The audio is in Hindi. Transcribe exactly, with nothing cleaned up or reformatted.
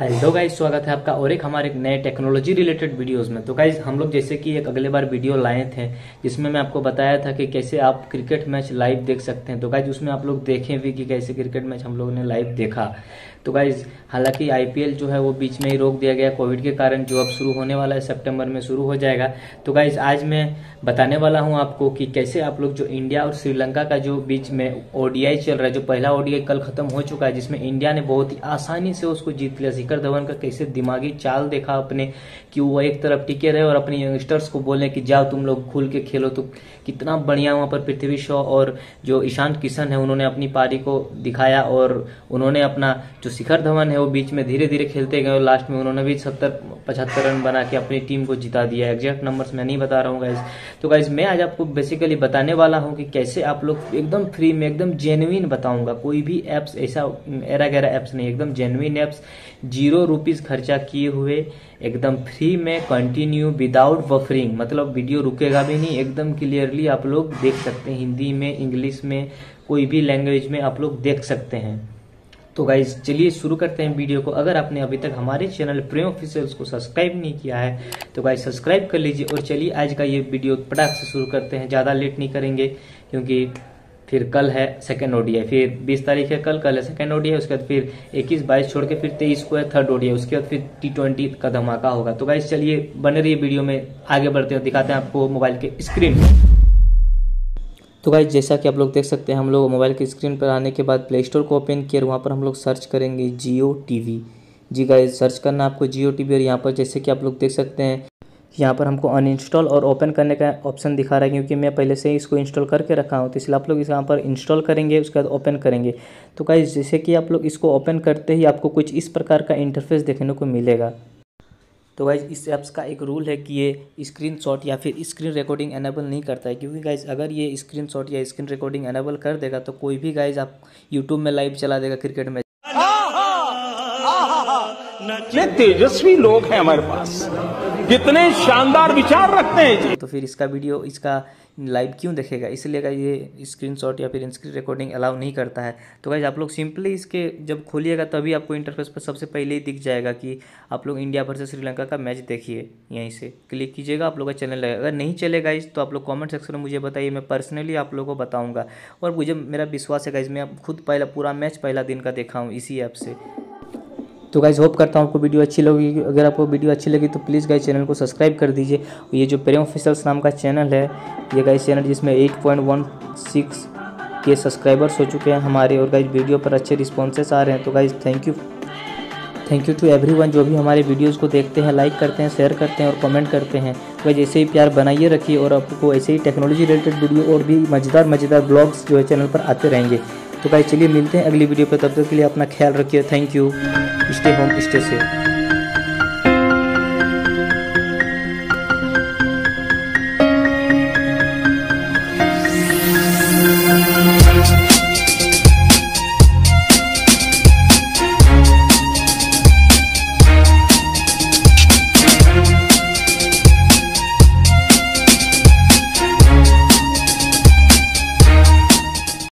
हेलो गाइस, स्वागत है आपका और एक हमारे नए टेक्नोलॉजी रिलेटेड वीडियोस में। तो गाइस, हम लोग जैसे कि एक अगले बार वीडियो लाए थे जिसमें मैं आपको बताया था कि कैसे आप क्रिकेट मैच लाइव देख सकते हैं। तो गाइस, उसमें आप लोग देखें भी कि कैसे क्रिकेट मैच हम लोगों ने लाइव देखा। तो गाइस, हालांकि आईपीएल जो है वो बीच में ही रोक दिया गया कोविड के कारण, जो अब शुरू होने वाला है सितंबर में शुरू हो जाएगा। तो गाइस, आज मैं बताने वाला हूं आपको कि कैसे आप लोग जो इंडिया और श्रीलंका का जो बीच में ओडीआई चल रहा है, जो पहला ओडीआई कल खत्म हो चुका है जिसमें इंडिया ने बहुत ही आसानी से उसको जीत लिया। शिखर धवन का कैसे दिमागी चाल देखा अपने कि वो एक तरफ टिके रहे और अपने यंगस्टर्स को बोले कि जाओ तुम लोग खुल के खेलो। तो कितना बढ़िया वहां पर पृथ्वी शॉ और जो ईशान किशन है उन्होंने अपनी पारी को दिखाया और उन्होंने अपना जो शिखर धवन है वो बीच में धीरे धीरे खेलते गए और लास्ट में उन्होंने भी सत्तर पचहत्तर रन बना के अपनी टीम को जिता दिया। एग्जैक्ट नंबर्स मैं नहीं बता रहा हूँ गाइज। तो गाइज, मैं आज आपको बेसिकली बताने वाला हूँ कि कैसे आप लोग एकदम फ्री में, एकदम जेन्युइन बताऊंगा, कोई भी ऐप्स ऐसा एरा गैरा ऐप्स नहीं, एकदम जेन्युइन ऐप्स, जीरो रुपीज खर्चा किए हुए, एकदम फ्री में, कंटिन्यू, विदाउट बफरिंग, मतलब वीडियो रुकेगा भी नहीं, एकदम क्लियरली आप लोग देख सकते हैं। हिंदी में, इंग्लिश में, कोई भी लैंग्वेज में आप लोग देख सकते हैं। तो गाइज, चलिए शुरू करते हैं वीडियो को। अगर आपने अभी तक हमारे चैनल प्रेम ऑफिशियल्स को सब्सक्राइब नहीं किया है तो गाइज सब्सक्राइब कर लीजिए और चलिए आज का ये वीडियो पटाख से शुरू करते हैं। ज़्यादा लेट नहीं करेंगे क्योंकि फिर कल है सेकंड ओडीआई, फिर बीस तारीख है कल, कल है सेकंड ओडीआई, उसके बाद फिर इक्कीस बाईस छोड़ के फिर तेईस को है थर्ड ओडीआई, उसके बाद फिर टी ट्वेंटी का धमाका होगा। तो गाइज चलिए बने रहिए वीडियो में, आगे बढ़ते हैं, दिखाते हैं आपको मोबाइल के स्क्रीन पर। तो गाइज, जैसा कि आप लोग देख सकते हैं, हम लोग मोबाइल के स्क्रीन पर आने के बाद प्ले स्टोर को ओपन किया, वहाँ पर हम लोग सर्च करेंगे जियो टीवी। जी गाइज, सर्च करना आपको जियो टीवी और यहाँ पर जैसे कि आप लोग देख सकते हैं यहाँ पर हमको अनइंस्टॉल और ओपन करने का ऑप्शन दिखा रहा है क्योंकि मैं पहले से ही इसको इंस्टॉल करके रखा हूँ, तो इसलिए आप लोग इस यहाँ पर इंस्टॉल करेंगे, उसके बाद ओपन करेंगे। तो गाइज, जैसे कि आप लोग इसको ओपन करते ही आपको कुछ इस प्रकार का इंटरफेस देखने को मिलेगा। तो गाइज़, इस ऐप्स का एक रूल है कि ये स्क्रीनशॉट या फिर स्क्रीन रिकॉर्डिंग एनेबल नहीं करता है क्योंकि गाइज़ अगर ये स्क्रीनशॉट या स्क्रीन रिकॉर्डिंग एनेबल कर देगा तो कोई भी गाइज़ आप यूट्यूब में लाइव चला देगा क्रिकेट मैच। कितने तेजस्वी लोग हैं हमारे पास, कितने शानदार विचार रखते हैं, तो फिर इसका वीडियो, इसका लाइव क्यों देखेगा। इसलिए गाइज ये स्क्रीनशॉट या फिर स्क्रीन रिकॉर्डिंग अलाउ नहीं करता है। तो गाइज, आप लोग सिंपली इसके जब खोलिएगा तभी आपको इंटरफेस पर सबसे पहले ही दिख जाएगा कि आप लोग इंडिया वर्सेस श्रीलंका का मैच देखिए, यहीं से क्लिक कीजिएगा, आप लोग का चैनल लगेगा। अगर नहीं चलेगा इस तो आप लोग कमेंट सेक्शन में मुझे बताइए, मैं पर्सनली आप लोगों को बताऊँगा और मुझे मेरा विश्वास है गाइज, मैं खुद पहला पूरा मैच पहला दिन का देखा हूँ इसी ऐप से। तो गाइज, होप करता हूँ आपको वीडियो अच्छी लगेगी। अगर आपको वीडियो अच्छी लगी तो प्लीज़ गाइज चैनल को सब्सक्राइब कर दीजिए। ये जो प्रेम ऑफिशियल्स नाम का चैनल है, ये गाइज चैनल जिसमें एट पॉइंट वन सिक्स के सब्सक्राइबर्स हो चुके हैं हमारे और गाइज वीडियो पर अच्छे रिस्पॉन्सेस आ रहे हैं। तो guys thank you, thank you to everyone जो भी हमारे वीडियोस को देखते हैं, लाइक करते हैं, शेयर करते हैं और कमेंट करते हैं। गाइज ऐसे ही प्यार बनाइए रखिए और आपको ऐसे ही टेक्नोलॉजी रिलेटेड वीडियो और भी मज़ेदार मज़ेदार ब्लॉग्स जो है चैनल पर आते रहेंगे। तो गाइज चलिए मिलते हैं अगली वीडियो पर, तब तक के लिए अपना ख्याल रखिए। Thank you. Stay home, stay safe.